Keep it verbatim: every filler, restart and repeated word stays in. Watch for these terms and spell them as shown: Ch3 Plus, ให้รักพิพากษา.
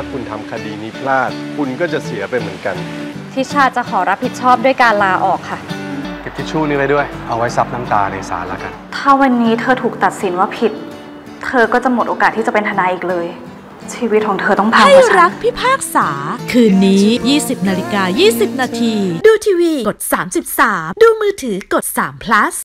ถ้าคุณทำคดีนี้พลาดคุณก็จะเสียไปเหมือนกันทิชาจะขอรับผิดชอบด้วยการลาออกค่ะเก็บทิชชู่นี้ไว้ด้วยเอาไว้ซับน้ำตาในศาลแล้วกันถ้าวันนี้เธอถูกตัดสินว่าผิดเธอก็จะหมดโอกาสที่จะเป็นทนายอีกเลยชีวิตของเธอต้องพังให้รักพิพากษาคืนนี้ ยี่สิบนาฬิกายี่สิบนาทีดูทีวีกดสามสิบสามดูมือถือกดสาม plus